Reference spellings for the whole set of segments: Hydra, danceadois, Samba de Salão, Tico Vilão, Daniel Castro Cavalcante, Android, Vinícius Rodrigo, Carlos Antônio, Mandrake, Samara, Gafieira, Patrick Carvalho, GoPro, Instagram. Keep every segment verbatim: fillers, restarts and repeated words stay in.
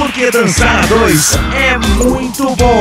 porque dançar a dois é muito bom.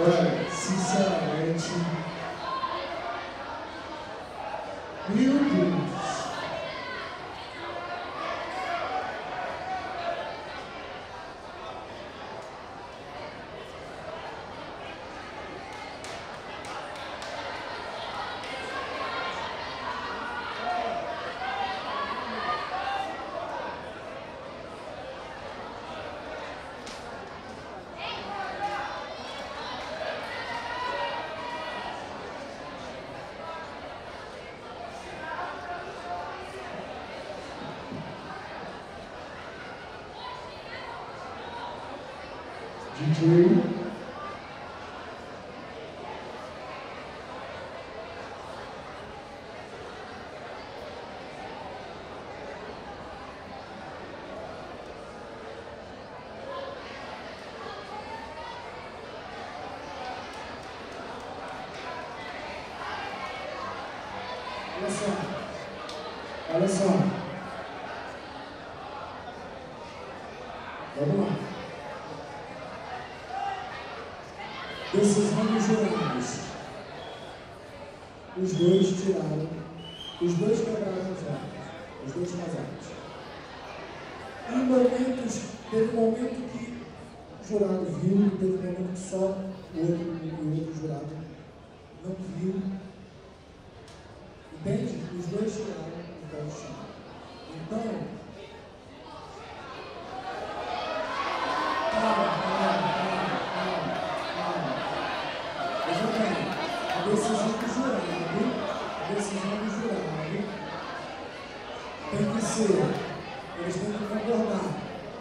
Olha, sinceramente, meu Deus, D J Olha só, olha só, vamos lá. Desses nomes jurados, os dois tiraram, os dois pegaram os lados, os dois casados. Em momentos, teve um momento que o jurado viu, teve um momento que só o outro, o outro jurado não viu. Entende? Os dois tiraram o pé do chão. Então, eles têm que concordar.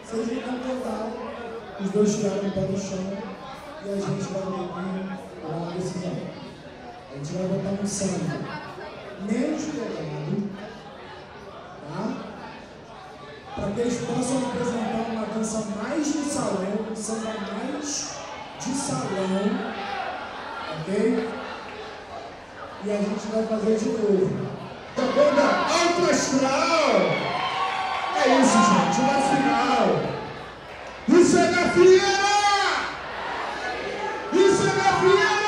Se eles não concordarem, os dois tiraram o pé do chão e a gente vai ter uma decisão. A gente vai botar um sangue. Nem o jurado, de salão, ok? E a gente vai fazer de novo. Da banda Alto Astral. É isso, gente, na final. Isso é da Fieira! Isso é da Fieira!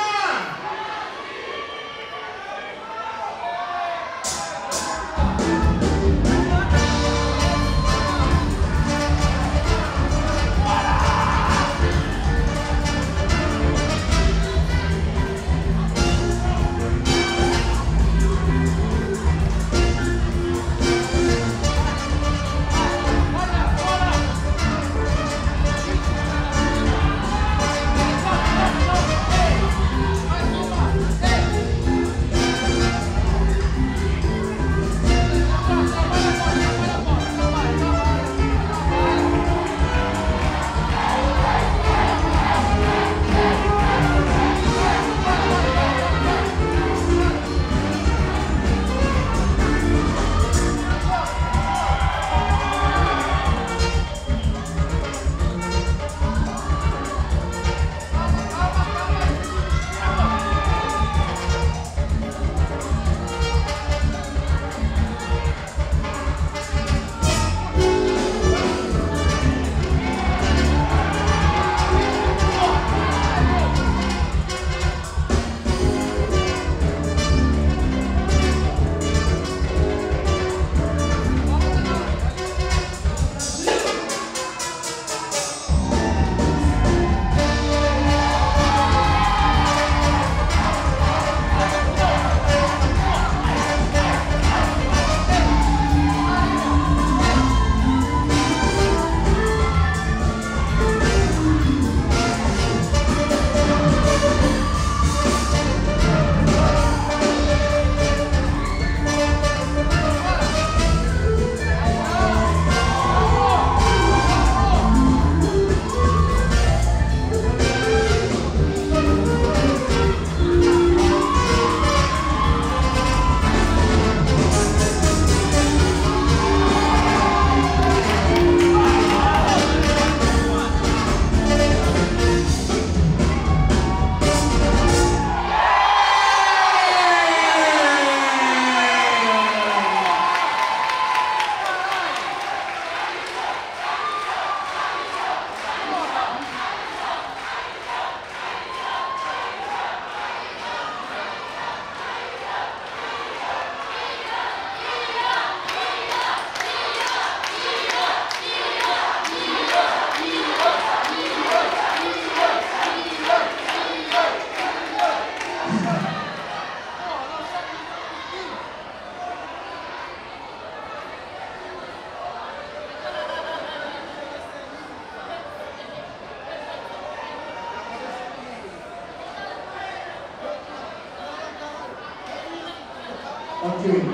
Ok.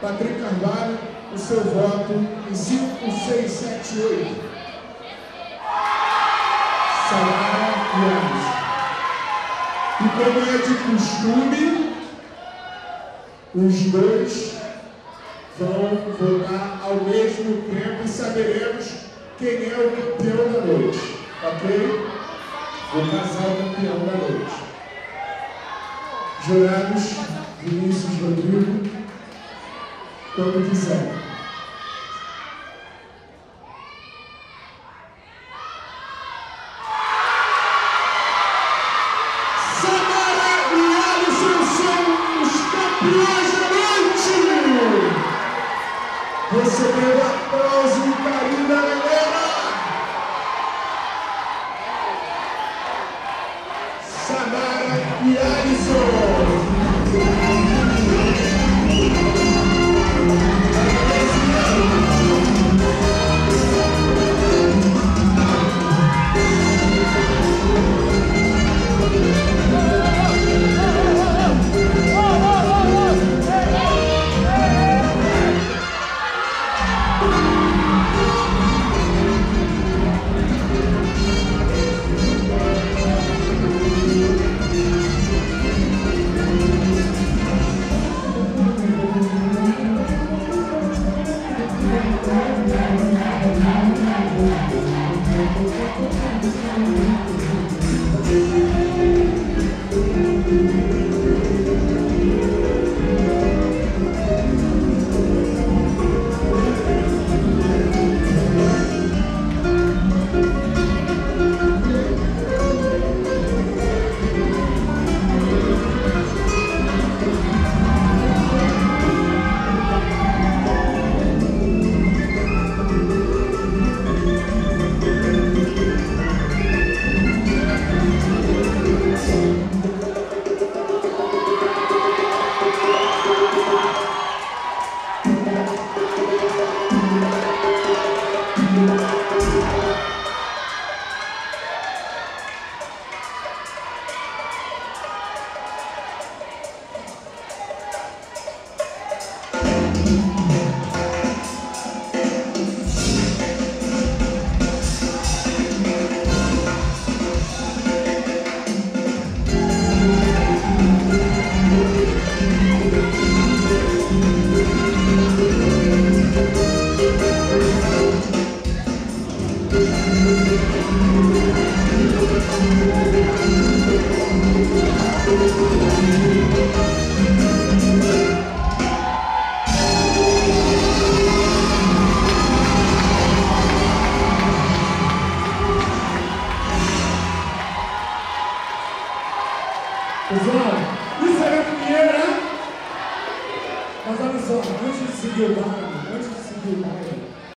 Patrick Carvalho, o seu voto em cinco, seis, sete, oito. Samara e onze. E como é de costume, os dois vão votar ao mesmo tempo e saberemos quem é o campeão da noite. Ok? Vou passar o campeão da noite. Jurados, Vinícius Rodrigo, quando quiser. Samara e Alisson são os campeões da noite! Recebeu aplauso e carinho da galera! Samara e Alisson.